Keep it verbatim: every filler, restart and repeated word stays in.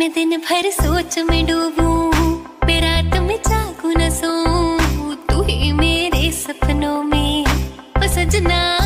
मैं दिन भर सोच में डूबूं, मैं रात में जागूं न सोऊं, तू ही मेरे सपनों में सजना।